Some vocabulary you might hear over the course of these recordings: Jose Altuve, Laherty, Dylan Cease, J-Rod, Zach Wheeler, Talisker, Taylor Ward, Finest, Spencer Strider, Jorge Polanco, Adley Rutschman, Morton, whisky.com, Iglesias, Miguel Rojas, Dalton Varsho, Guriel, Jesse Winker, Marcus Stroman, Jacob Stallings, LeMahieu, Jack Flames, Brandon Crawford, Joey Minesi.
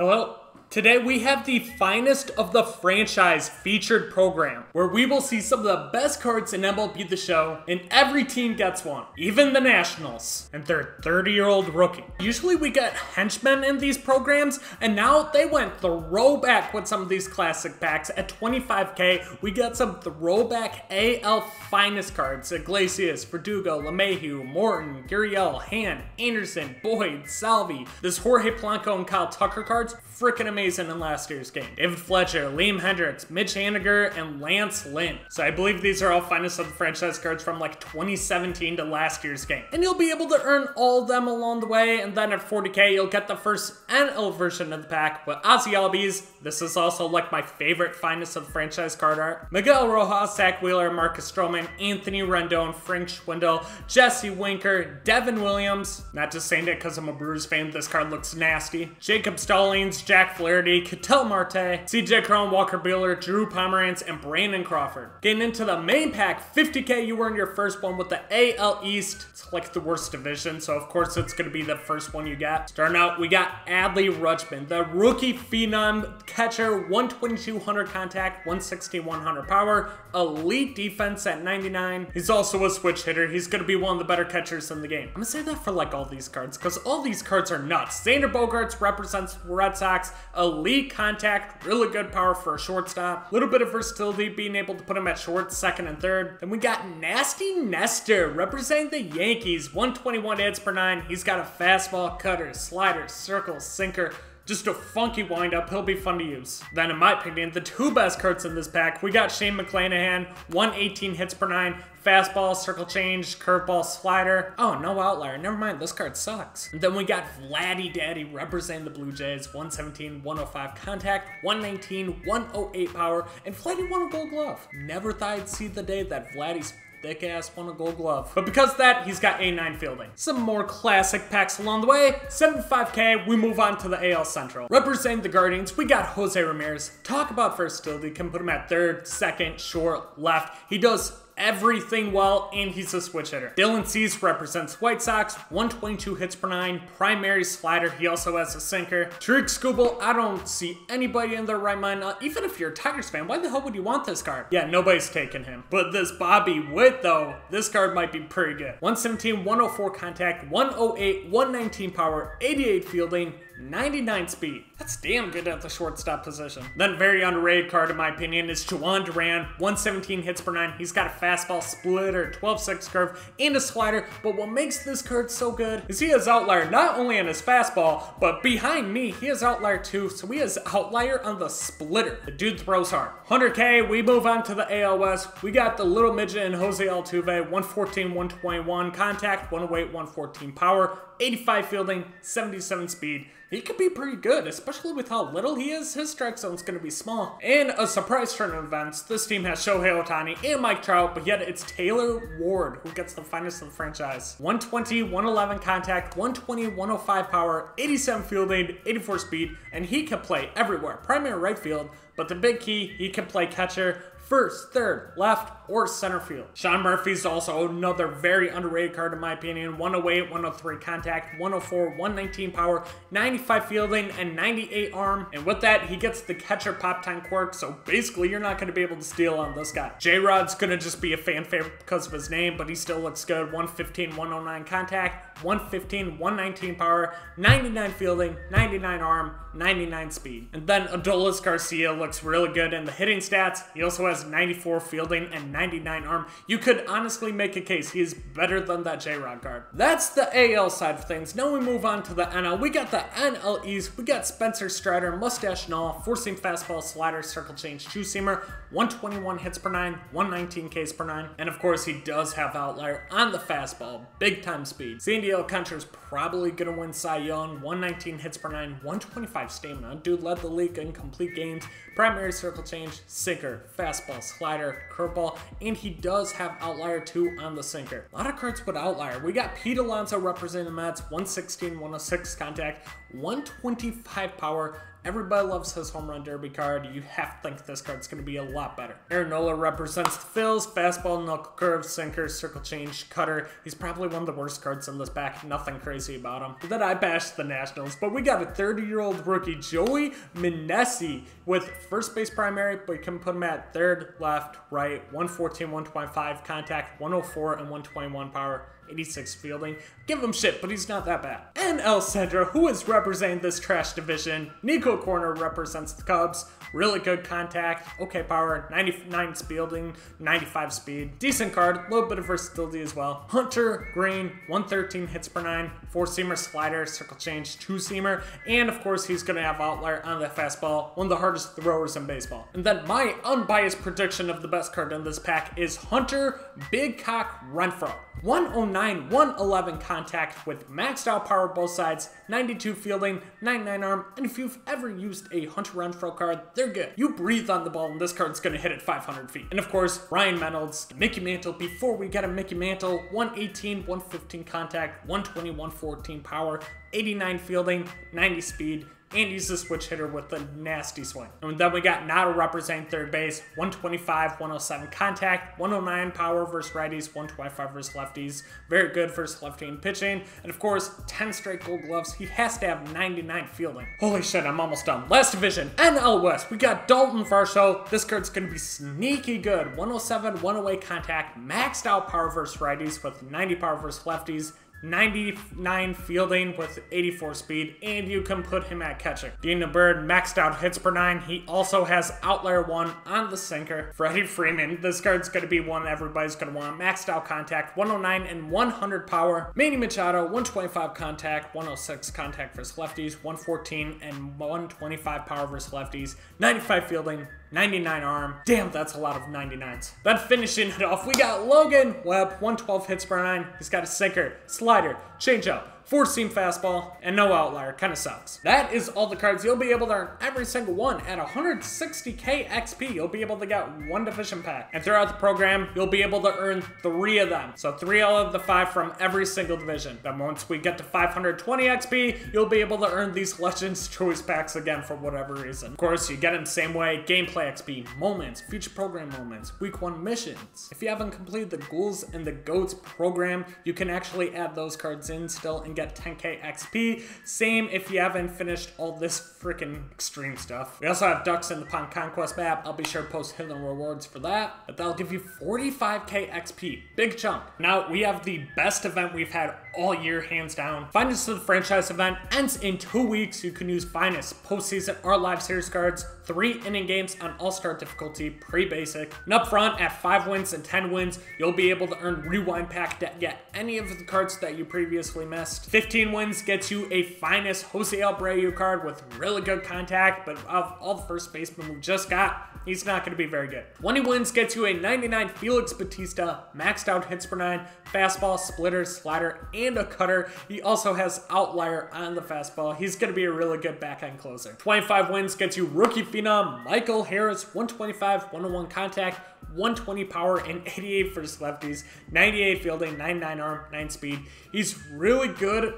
Hello. Today we have the Finest of the Franchise featured program, where we will see some of the best cards in MLB The Show, and every team gets one, even the Nationals and their 30-year-old rookie. Usually we get henchmen in these programs, and now they went throwback with some of these classic packs. At $25K, we got some throwback AL Finest cards: Iglesias, Verdugo, LeMahieu, Morton, Guriel, Hand, Anderson, Boyd, Salvi. This Jorge Polanco and Kyle Tucker cards, freaking amazing. In last year's game. David Fletcher, Liam Hendricks, Mitch Haniger, and Lance Lynn. So I believe these are all Finest of the Franchise cards from like 2017 to last year's game. And you'll be able to earn all of them along the way, and then at 40K, you'll get the first NL version of the pack with Ozzy Albies. This is also like my favorite Finest of the Franchise card art. Miguel Rojas, Zach Wheeler, Marcus Stroman, Anthony Rendon, Frank Schwindel, Jesse Winker, Devin Williams. Not just saying it because I'm a Brewers fan, this card looks nasty. Jacob Stallings, Jack Flames, Laherty, Marte, CJ Crown, Walker Bueller, Drew Pomerantz, and Brandon Crawford. Getting into the main pack, 50K, you earn your first one with the AL East. It's like the worst division, so of course it's going to be the first one you get. Starting out, we got Adley Rutschman, the rookie phenom catcher, 122/100 contact, 160/100 power, elite defense at 99. He's also a switch hitter. He's going to be one of the better catchers in the game. I'm going to say that for like all these cards, because all these cards are nuts. Xander Bogaerts represents Red Sox. Elite contact, really good power for a shortstop. A little bit of versatility, being able to put him at short, second, and third. Then we got Nasty Nestor, representing the Yankees. 121 hits per nine. He's got a fastball, cutter, slider, circle, sinker. Just a funky windup. He'll be fun to use. Then, in my opinion, the two best cards in this pack, we got Shane McClanahan, 118 hits per nine, fastball, circle change, curveball, slider. Oh, no outlier. Never mind, this card sucks. And then we got Vladdy Daddy representing the Blue Jays, 117, 105 contact, 119, 108 power, and Vladdy won a Gold Glove. Never thought I'd see the day that Vladdy's thick ass won a Gold Glove. But because of that, he's got A9 fielding. Some more classic packs along the way. 75K, we move on to the AL Central. Representing the Guardians, we got Jose Ramirez. Talk about versatility. Can put him at third, second, short, left. He does everything well, and he's a switch hitter. Dylan Cease represents White Sox, 122 hits per nine, primary slider. He also has a sinker. Tariq Skubal, I don't see anybody in their right mind. Even if you're a Tigers fan, why the hell would you want this card? Yeah, nobody's taking him. But this Bobby Witt, though, this card might be pretty good. 117, 104 contact, 108, 119 power, 88 fielding, 99 speed. That's damn good at the shortstop position. Then very underrated card in my opinion is Juan Duran, 117 hits per nine. He's got a fastball, splitter, 12-6 curve, and a slider. But what makes this card so good is he has outlier not only on his fastball, but behind me, he has outlier too. So he has outlier on the splitter. The dude throws hard. 100K, we move on to the AL West. We got the little midget in Jose Altuve, 114, 121 contact, 108, 114 power, 85 fielding, 77 speed. He could be pretty good, especially with how little he is. His strike zone's going to be small. And a surprise turn of events, this team has Shohei Ohtani and Mike Trout, but yet it's Taylor Ward who gets the Finest of the Franchise. 120, 111 contact, 120, 105 power, 87 fielding, 84 speed, and he can play everywhere. Primary right field, but the big key, he can play catcher, first, third, left, or center field. Sean Murphy's also another very underrated card in my opinion. 108, 103 contact, 104, 119 power, 95 fielding, and 98 arm. And with that, he gets the catcher pop time quirk, so basically you're not going to be able to steal on this guy. J-Rod's going to just be a fan favorite because of his name, but he still looks good. 115, 109 contact, 115, 119 power, 99 fielding, 99 arm, 99 speed. And then Adolis Garcia looks really good in the hitting stats. He also has 94 fielding and 99 arm. You could honestly make a case he is better than that J-Rod card. That's the AL side of things. Now we move on to the NL. We got the NL East. We got Spencer Strider, Mustache Null, four-seam fastball, slider, circle change, two-seamer, 121 hits per nine, 119 Ks per nine. And of course, he does have outlier on the fastball, big time speed. Sandy Alcantara's probably gonna win Cy Young, 119 hits per nine, 125 stamina. Dude led the league in complete games, primary circle change, sinker, fastball, slider, curveball, and he does have outlier too on the sinker. A lot of cards with outlier. We got Pete Alonso representing the Mets, 116, 106 contact, 125 power, Everybody loves his home run derby card. You have to think this card's going to be a lot better. Aaron Nola represents the Phils. Fastball, knuckle curve, sinker, circle change, cutter. He's probably one of the worst cards in this pack. Nothing crazy about him. But then I bashed the Nationals, but we got a 30-year-old rookie, Joey Minesi, with first base primary, but you can put him at third, left, right, 114, 125 contact, 104, and 121 power. 86 fielding. Give him shit, but he's not that bad. And El Cedro, who is representing this trash division. Nico Corner represents the Cubs. Really good contact, okay power, 99 fielding, 95 speed. Decent card, a little bit of versatility as well. Hunter Green, 113 hits per nine, 4-seamer slider, circle change, 2-seamer. And of course, he's gonna have outlier on that fastball, one of the hardest throwers in baseball. And then my unbiased prediction of the best card in this pack is Hunter Big Cock Renfroe. 109, 111 contact with maxed out power both sides, 92 fielding, 99 arm, and if you've ever used a Hunter Renfroe card, they're good. You breathe on the ball and this card's gonna hit it 500 feet. And of course, Ryan Reynolds, Mickey Mantle, before we get a Mickey Mantle, 118, 115 contact, 120, 114 power, 89 fielding, 90 speed, and he's a switch hitter with a nasty swing. And then we got Nato representing third base, 125, 107 contact, 109 power versus righties, 125 versus lefties. Very good versus lefty in pitching. And of course, 10 straight Gold Gloves. He has to have 99 fielding. Holy shit, I'm almost done. Last division, NL West. We got Dalton Varsho. This card's gonna be sneaky good. 107, 108 contact, maxed out power versus righties with 90 power versus lefties. 99 fielding with 84 speed, and you can put him at catcher. Daniel Byrd, maxed out hits per nine. He also has outlier one on the sinker. Freddie Freeman, this card's gonna be one everybody's gonna want. Maxed out contact, 109 and 100 power. Manny Machado, 125 contact, 106 contact versus lefties, 114 and 125 power versus lefties, 95 fielding, 99 arm. Damn, that's a lot of 99s. Then finishing it off, we got Logan Webb, 112 hits per nine. He's got a sinker, slider, changeup, 4-seam fastball, and no outlier. Kind of sucks. That is all the cards. You'll be able to earn every single one at 160k XP. You'll be able to get one division pack. And throughout the program, you'll be able to earn 3 of them. So 3 out of the 5 from every single division. Then once we get to 520 XP, you'll be able to earn these Legends Choice packs again for whatever reason. Of course, you get them same way. Gameplay XP, moments, future program moments, week 1 missions. If you haven't completed the Ghouls and the Goats program, you can actually add those cards in still and get 10k XP. Same if you haven't finished all this freaking extreme stuff. We also have Ducks in the Pond Conquest map. I'll be sure to post hidden rewards for that, but that'll give you 45k XP. Big chunk. Now we have the best event we've had all year, hands down. Finest of the Franchise event ends in 2 weeks. You can use Finest postseason or live series cards, 3-inning games on all-star difficulty, pre-basic. And up front at 5 wins and 10 wins, you'll be able to earn Rewind Pack to get any of the cards that you previously missed. 15 wins gets you a Finest Jose Abreu card with really good contact, but of all the first basemen we just got, he's not going to be very good. 20 wins gets you a 99 Felix Bautista, maxed out hits per nine, fastball, splitter, slider, and a cutter. He also has outlier on the fastball. He's going to be a really good backhand closer. 25 wins gets you rookie phenom Michael Harris, 125, 101 contact, 120 power, and 88 versus lefties, 98 fielding, 99 arm, 9 speed. He's really good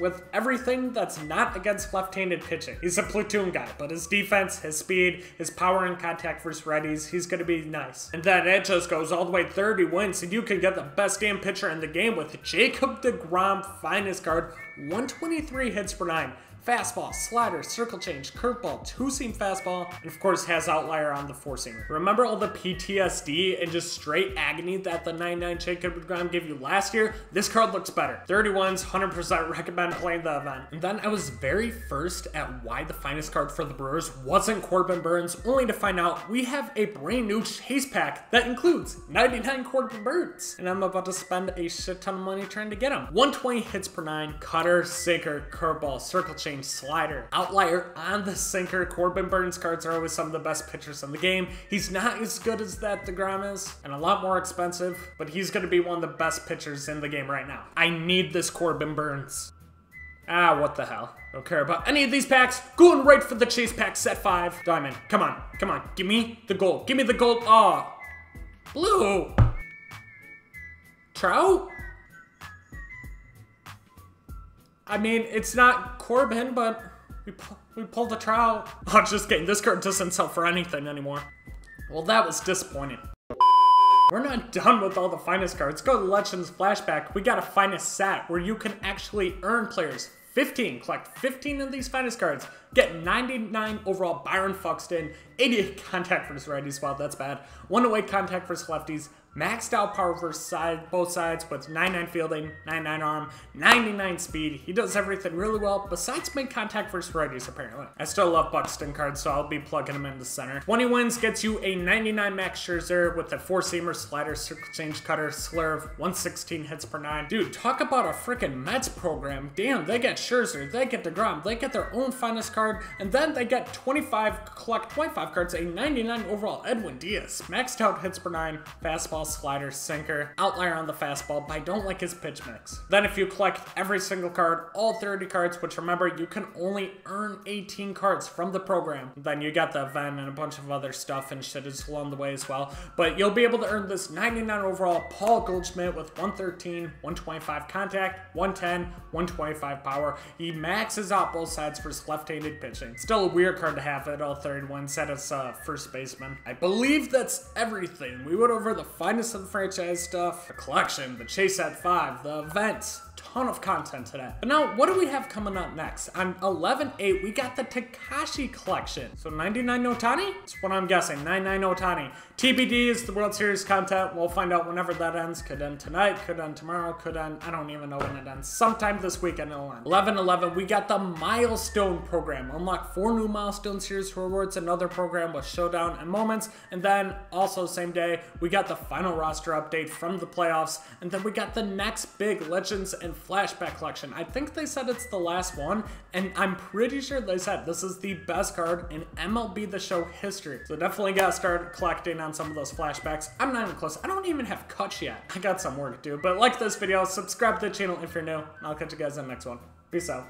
with everything that's not against left-handed pitching. He's a platoon guy, but his defense, his speed, his power and contact versus righties, he's gonna be nice. And then it just goes all the way 30 wins, and you can get the best damn pitcher in the game with Jacob deGrom, Finest card, 123 hits per nine. Fastball, slider, circle change, curveball, 2-seam fastball, and of course has outlier on the 4-seamer. Remember all the PTSD and just straight agony that the 99 Jacob deGrom gave you last year? This card looks better. 31s, 100% recommend playing the event. And then I was very first at why the Finest card for the Brewers wasn't Corbin Burns, only to find out we have a brand new Chase pack that includes 99 Corbin Burns, and I'm about to spend a shit ton of money trying to get him. 120 hits per nine, cutter, sinker, curveball, circle change, slider, outlier on the sinker. Corbin Burns cards are always some of the best pitchers in the game. He's not as good as that DeGrom is, and a lot more expensive, but he's going to be one of the best pitchers in the game right now. I need this Corbin Burns. Ah, what the hell. Don't care about any of these packs. Going right for the Chase pack, set 5. Diamond, come on, come on. Give me the gold. Give me the gold. Aw, oh, blue. Trout? I mean, it's not Corbin, but We pulled the trout. I'm just kidding, this card doesn't sell for anything anymore. Well, that was disappointing. We're not done with all the finest cards. Go to Legends Flashback. We got a finest set where you can actually earn players 15. Collect 15 of these finest cards. Get 99 overall Byron Buxton, 88 contact versus righties. Wow, that's bad. 108 contact versus lefties. Maxed out power versus both sides with 99 fielding, 99 arm, 99 speed. He does everything really well besides make contact versus righties apparently. I still love Buxton cards, so I'll be plugging him into center. 20 wins gets you a 99 Max Scherzer with a 4-seamer, slider, circle change, cutter, slurve, 116 hits per 9. Dude, talk about a freaking Mets program. Damn, they get Scherzer, they get DeGrom, they get their own finest card, and then they get collect 25 cards, a 99 overall Edwin Diaz. Maxed out hits per 9, fastball, slider, sinker, outlier on the fastball, but I don't like his pitch mix. Then if you collect every single card, all 30 cards, which remember, you can only earn 18 cards from the program. Then you got the event and a bunch of other stuff and shit is along the way as well. But you'll be able to earn this 99 overall Paul Goldschmidt with 113, 125 contact, 110, 125 power. He maxes out both sides for his left-handed pitching. Still a weird card to have at all 31 set as first baseman. I believe that's everything. We went over the finest of the franchise stuff, the collection, the chase at 5, the events, ton of content today. But now, what do we have coming up next? On 11/8, we got the Takashi collection. So 99 Ohtani? That's what I'm guessing, 99 Ohtani. TBD is the World Series content. We'll find out whenever that ends. Could end tonight, could end tomorrow, could end, I don't even know when it ends. Sometime this weekend it'll end. 11/11, we got the Milestone program. Unlock 4 new Milestone Series rewards, another program with Showdown and Moments, and then also same day, we got the final roster update from the playoffs, and then we got the next big Legends and Flashback collection. I think they said it's the last one, and I'm pretty sure they said this is the best card in MLB The Show history. So definitely gotta start collecting on some of those flashbacks. I'm not even close. I don't even have cuts yet. I got some work to do, but like this video, subscribe to the channel if you're new, and I'll catch you guys in the next one. Peace out.